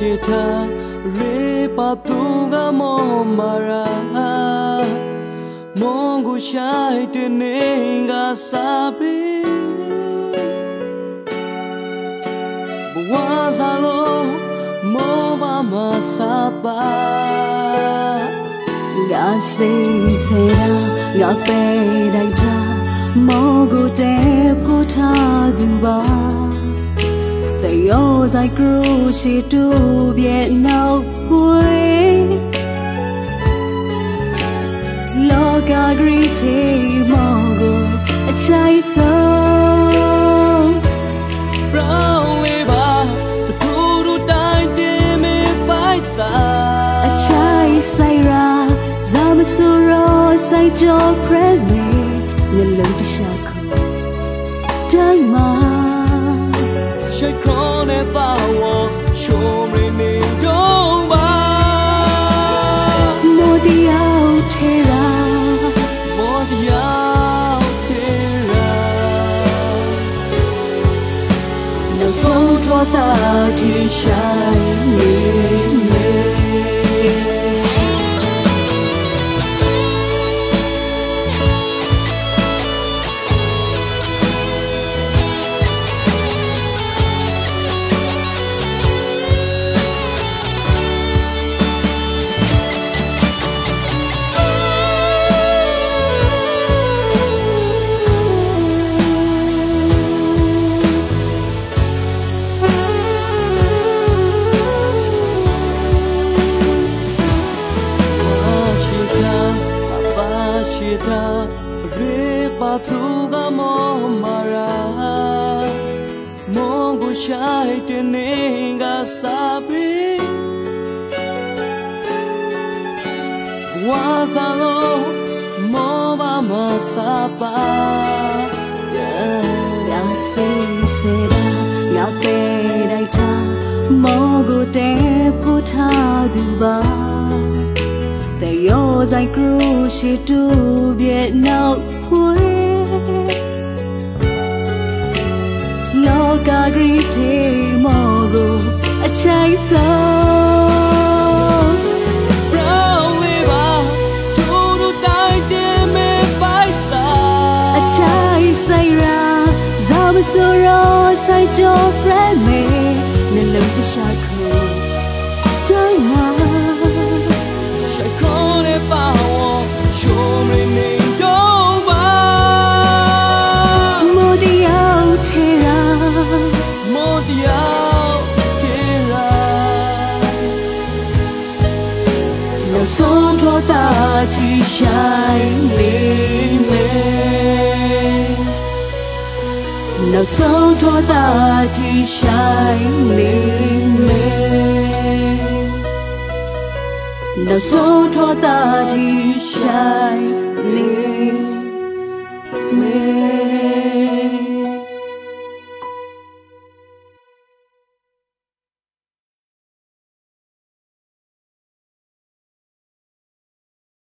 Shita ripatunga momara Mungu shaite ninga sabri Buwazalo moba masaba Gasi sera gape daita Mungu te putaguba They always like grew, she do be no way. Look, I greet you, Mongo, a chai song. Brown liver, the good time, dim if I saw a chai saira, Zamasuro, say Joe, pray me, you look to shock. Time. She called it power, show me don't buy Modia Terra No soul for that you shine Ripatunga momara Mungu shaite ninga sabri Wazalo moba masaba Yase sera yape daita Mungu te putaguba They always like grew, she do be no way. Look, I greet him, Mogo, a chai song. Brown liver, to die, dim if I saw a chai saira, Zamasuro, say Joe, pray me, the little shaku, die. Son thua ta chi shine me No son thua ta chi shine me No son thua ta chi shine me